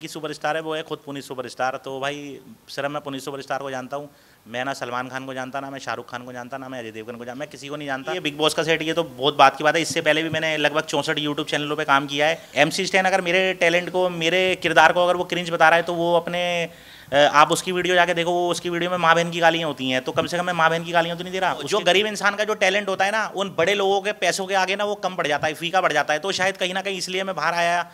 की सुपरस्टार है वो है खुद पुनीत सुपरस्टार। तो भाई सिर्फ मैं पुनीत सुपरस्टार को जानता हूँ, मैं ना सलमान खान को जानता, ना मैं शाहरुख खान को जानता, ना मैं अजय देवगन को जानता, मैं किसी को नहीं जानता। ये बिग बॉस का सेट ये तो बहुत बात की बात है। इससे पहले भी मैंने लगभग 64 यूट्यूब चैनलों पे काम किया है। MC स्टैन अगर मेरे टैलेंट को, मेरे किरदार को अगर वो क्रिंज बता रहा है तो वो अपने आप उसकी वीडियो जाके देखो, वो उसकी वीडियो में माँ बहन की गालियाँ होती हैं। तो कम से कम मैं माँ बहन की गालियाँ तो नहीं दे रहा। जो गरीब इंसान का जो टैलेंट होता है ना, उन बड़े लोगों के पैसों के आगे ना वो कम पड़ जाता है, फीका बढ़ जाता है। तो शायद कहीं ना कहीं इसलिए मैं बाहर आया।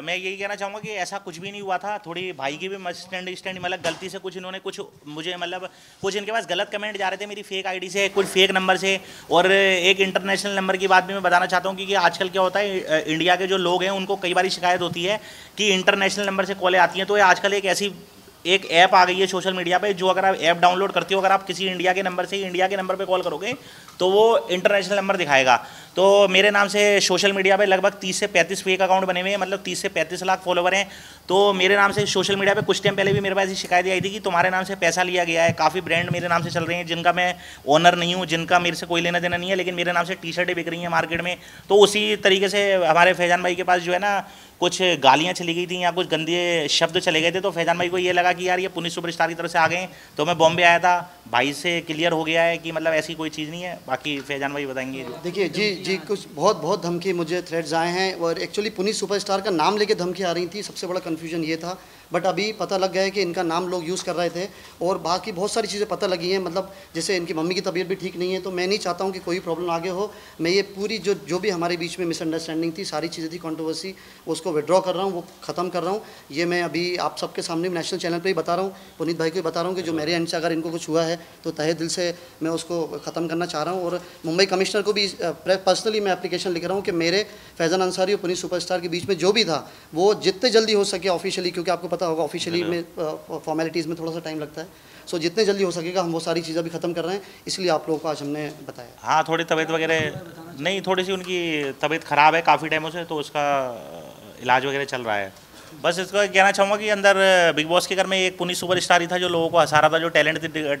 मैं यही कहना चाहूँगा कि ऐसा कुछ भी नहीं हुआ था। थोड़ी भाई की भी मिसअंडरस्टैंडिंग, मतलब गलती से कुछ इन्होंने कुछ मुझे, मतलब कुछ इनके पास गलत कमेंट जा रहे थे मेरी फेक आईडी से, कुछ फेक नंबर से। और एक इंटरनेशनल नंबर की बात भी मैं बताना चाहता हूँ, क्योंकि आजकल क्या होता है, इंडिया के जो लोग हैं उनको कई बार शिकायत होती है कि इंटरनेशनल नंबर से कॉलें आती हैं। तो आजकल एक ऐसी एक ऐप आ गई है सोशल मीडिया पे, जो अगर आप ऐप डाउनलोड करते हो, अगर आप किसी इंडिया के नंबर से, इंडिया के नंबर पे कॉल करोगे तो वो इंटरनेशनल नंबर दिखाएगा। तो मेरे नाम से सोशल मीडिया पे लगभग 30 से 35 फेक अकाउंट बने हुए हैं, मतलब 30 से 35 लाख फॉलोवर हैं। तो मेरे नाम से सोशल मीडिया पे कुछ टाइम पहले भी मेरे पास ये शिकायत आई थी कि तुम्हारे नाम से पैसा लिया गया है। काफ़ी ब्रांड मेरे नाम से चल रहे हैं जिनका मैं ओनर नहीं हूँ, जिनका मेरे से कोई लेना देना नहीं है, लेकिन मेरे नाम से टी शर्टें बिक रही हैं मार्केट में। तो उसी तरीके से हमारे फैजान भाई के पास जो है ना कुछ गालियाँ चली गई थी या कुछ गंदे शब्द चले गए थे। तो फैजान भाई को ये लगा कि यार ये पुनीत सुपरस्टार की तरफ से आ गए। तो मैं बॉम्बे आया था, भाई से क्लियर हो गया है कि मतलब ऐसी कोई चीज़ नहीं है। बाकी फैजान भाई बताएंगे। देखिए जी, कुछ बहुत धमकी मुझे थ्रेड्स आए हैं और एक्चुअली पुनीत सुपरस्टार का नाम लेके धमकी आ रही थी। सबसे बड़ा कन्फ्यूजन ये था, बट अभी पता लग गया है कि इनका नाम लोग यूज़ कर रहे थे और बाकी बहुत सारी चीज़ें पता लगी हैं। मतलब जैसे इनकी मम्मी की तबीयत भी ठीक नहीं है, तो मैं नहीं चाहता हूँ कि कोई प्रॉब्लम आगे हो। मैं ये पूरी जो भी हमारे बीच में मिसअंडरस्टैंडिंग थी, सारी चीज़ें थी, कॉन्ट्रोवर्सी, उसको विड्रॉ कर रहा हूँ, वो ख़त्म कर रहा हूँ। ये मैं अभी आप सबके सामने नेशनल चैनल पर ही बता रहा हूँ, पुनीत भाई को बता रहा हूँ कि जो मेरे एंड से अगर इनको कुछ हुआ है तो तहे दिल से मैं उसको ख़त्म करना चाह रहा हूँ। और मुंबई कमिश्नर को भी पर्सनली मैं एप्लीकेशन लिख रहा हूँ कि मेरे फैजान अंसारी और पुनीत सुपरस्टार के बीच में जो भी था वो जितने जल्दी हो सके ऑफिशियली, क्योंकि आपको पता होगा ऑफिशियली में फॉर्मेलिटीज़ में थोड़ा सा टाइम लगता है। सो जितने जल्दी हो सकेगा हम वो सारी चीज़ें भी ख़त्म कर रहे हैं, इसलिए आप लोगों को आज हमने बताया। हाँ, थोड़ी तबीयत वगैरह नहीं, थोड़ी सी उनकी तबीयत ख़राब है काफ़ी टाइमों से, तो उसका इलाज वगैरह चल रहा है। बस इसको कहना चाहूँगा कि अंदर बिग बॉस के घर में एक पुनीत सुपरस्टार ही था जो लोगों को हंसा रहा था, जो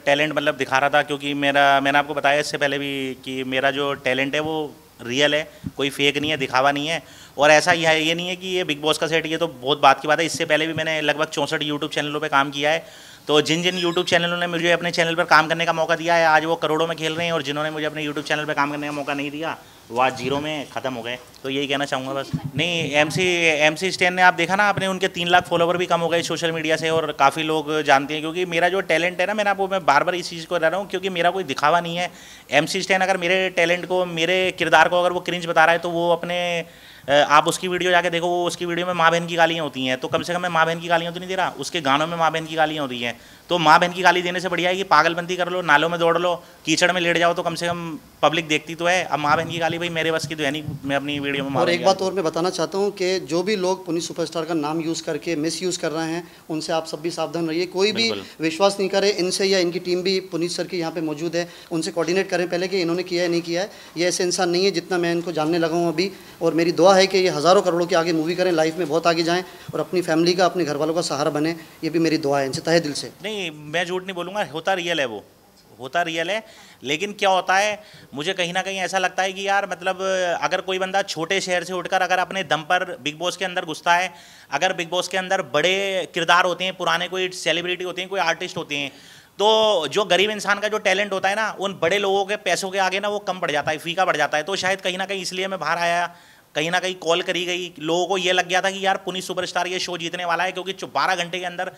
टैलेंट मतलब दिखा रहा था। क्योंकि मैंने आपको बताया इससे पहले भी कि मेरा जो टैलेंट है वो रियल है, कोई फेक नहीं है, दिखावा नहीं है। और ऐसा ये नहीं है कि ये बिग बॉस का सेट ये तो बहुत बात की बात है। इससे पहले भी मैंने लगभग 64 यूट्यूब चैनलों पे काम किया है। तो जिन यूट्यूब चैनलों ने मुझे अपने चैनल पर काम करने का मौका दिया है, आज वो करोड़ों में खेल रहे हैं, और जिन्होंने मुझे अपने यूट्यूब चैनल पर काम करने का मौका नहीं दिया वो आज जीरो में ख़त्म हो गए। तो यही कहना चाहूँगा बस। नहीं, MC स्टैन ने आप देखा ना अपने, उनके 3 लाख फॉलोवर भी कम हो गए सोशल मीडिया से, और काफ़ी लोग जानते हैं। क्योंकि मेरा जो टैलेंट है ना, मैं बार बार इस चीज़ को कह रहा हूँ, क्योंकि मेरा कोई दिखावा नहीं है। MC स्टैन अगर मेरे टैलेंट को, मेरे किरदार को अगर वो क्रिंज बता रहा है तो वो अपने आप उसकी वीडियो जाके देखो, वो उसकी वीडियो में माँ बहन की गालियाँ होती हैं। तो कम से कम मैं माँ बहन की गालियाँ तो नहीं दे रहा, उसके गानों में माँ बहन की गालियाँ होती हैं। तो माँ बहन की गाली देने से बढ़िया है कि पागलबंदी कर लो, नालों में दौड़ लो, कीचड़ में लेट जाओ, तो कम से कम पब्लिक देखती तो है। अब माँ बहन की गाली भाई मेरे बस की तो है नहीं, मैं अपनी वीडियो में। और एक बात और मैं बताना चाहता हूँ कि जो भी लोग पुनीत सुपरस्टार का नाम यूज़ करके मिस यूज़ कर रहे हैं, उनसे आप सब भी सावधान रहिए। कोई भी विश्वास नहीं करे इनसे, या इनकी टीम भी पुनीत सर की यहाँ पर मौजूद है, उनसे कोऑर्डिनेट करें पहले कि इन्होंने किया है नहीं किया है। ये ऐसे इंसान नहीं है जितना मैं इनको जानने लगा हूँ अभी। और मेरी दुआ है कि ये हज़ारों करोड़ों के आगे मूवी करें, लाइफ में बहुत आगे जाएँ और अपनी फैमिली का, अपने घर वालों का सहारा बने। ये भी मेरी दुआ है इनसे तहे दिल से। नहीं, मैं झूठ नहीं बोलूँगा, होता रियल है, वो होता रियल है। लेकिन क्या होता है, मुझे कहीं ना कहीं ऐसा लगता है कि यार मतलब अगर कोई बंदा छोटे शहर से उठकर अगर अपने दम पर बिग बॉस के अंदर घुसता है, अगर बिग बॉस के अंदर बड़े किरदार होते हैं, पुराने कोई सेलिब्रिटी होते हैं, कोई आर्टिस्ट होते हैं, तो जो गरीब इंसान का जो टैलेंट होता है ना, उन बड़े लोगों के पैसों के आगे ना वो कम पड़ जाता है, फीका बढ़ जाता है। तो शायद कहीं ना कहीं इसलिए मैं बाहर आया। कहीं ना कहीं कॉल करी गई, लोगों को ये लग गया था कि यार पुनीत सुपरस्टार ये शो जीतने वाला है, क्योंकि 12 घंटे के अंदर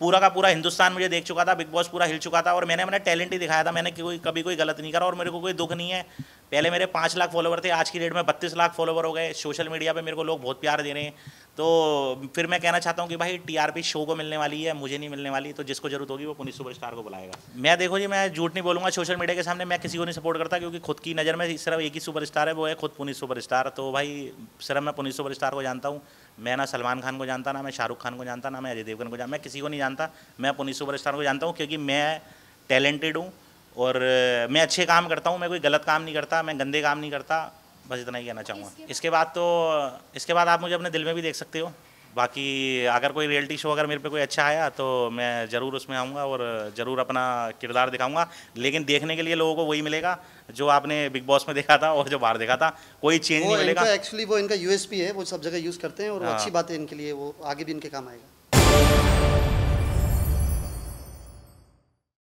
पूरा का पूरा हिंदुस्तान मुझे देख चुका था, बिग बॉस पूरा हिल चुका था, और मैंने अपना टैलेंट ही दिखाया था। मैंने कभी कोई गलत नहीं करा, और मेरे को कोई दुख नहीं है। पहले मेरे 5 लाख फॉलोवर थे, आज की डेट में 32 लाख फॉलोवर हो गए। सोशल मीडिया पे मेरे को लोग बहुत प्यार दे रहे हैं। तो फिर मैं कहना चाहता हूँ कि भाई TRP शो को मिलने वाली है, मुझे नहीं मिलने वाली। तो जिसको जरूरत होगी वो पुनीत सुपरस्टार को बुलाएगा। मैं देखो जी, मैं झूठ नहीं बोलूँगा, सोशल मीडिया के सामने मैं किसी को नहीं सपोर्ट करता, क्योंकि खुद की नज़र में सिर्फ एक ही सुपरस्टार है, वो है खुद पुनीत सुपरस्टार। तो भाई सिर्फ मैं पुनीत सुपरस्टार को जानता हूँ, मैं ना सलमान खान को जानता, ना मैं शाहरुख खान को जानता, ना मैं अजय देवगन को जानता, मैं किसी को नहीं जानता। मैं पुनीत सुपरस्टार को जानता हूँ, क्योंकि मैं टैलेंटेड हूँ और मैं अच्छे काम करता हूँ। मैं कोई गलत काम नहीं करता, मैं गंदे काम नहीं करता। बस इतना ही कहना चाहूँगा। इसके बाद आप मुझे अपने दिल में भी देख सकते हो। बाकी अगर कोई रियलिटी शो अगर मेरे पे कोई अच्छा आया तो मैं ज़रूर उसमें आऊँगा और ज़रूर अपना किरदार दिखाऊँगा। लेकिन देखने के लिए लोगों को वही मिलेगा जो आपने बिग बॉस में देखा था और जो बाहर देखा था, कोई चेंज नहीं मिलेगा। एक्चुअली वो इनका USP है, वो सब जगह यूज़ करते हैं और अच्छी बात है इनके लिए, वो आगे भी इनके काम आएगा।